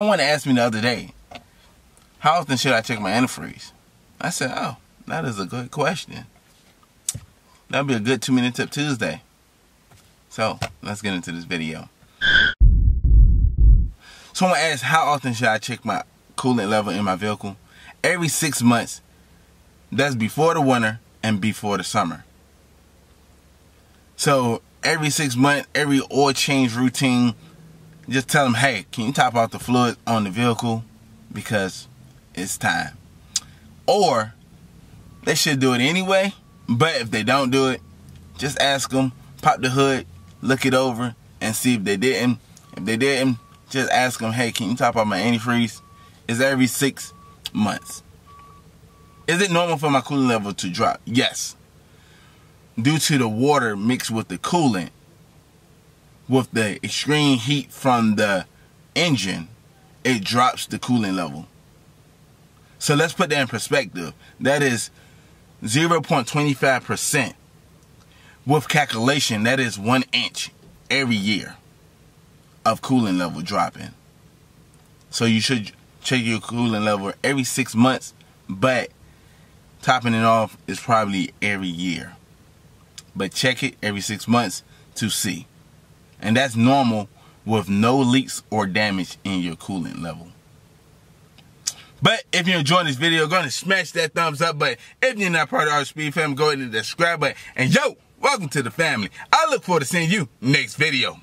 Someone asked me the other day, how often should I check my antifreeze? I said, oh, that is a good question. That'll be a good 2-minute tip Tuesday. So let's get into this video. Someone asked, how often should I check my coolant level in my vehicle? Every 6 months. That's before the winter and before the summer. So every 6 months, every oil change routine, just tell them, hey, can you top off the fluid on the vehicle because it's time. Or they should do it anyway, but if they don't do it, just ask them, pop the hood, look it over, and see if they didn't. If they didn't, just ask them, hey, can you top off my antifreeze? It's every 6 months. Is it normal for my coolant level to drop? Yes. Due to the water mixed with the coolant, with the extreme heat from the engine, it drops the coolant level. So let's put that in perspective. That is 0.25%. With calculation, that is 1 inch every year of coolant level dropping. So you should check your coolant level every 6 months, but topping it off is probably every year. But check it every 6 months to see. And that's normal with no leaks or damage in your coolant level. But if you're enjoying this video, go ahead and smash that thumbs up button. If you're not part of our Speed Fam, go ahead and subscribe button. And yo, welcome to the family. I look forward to seeing you next video.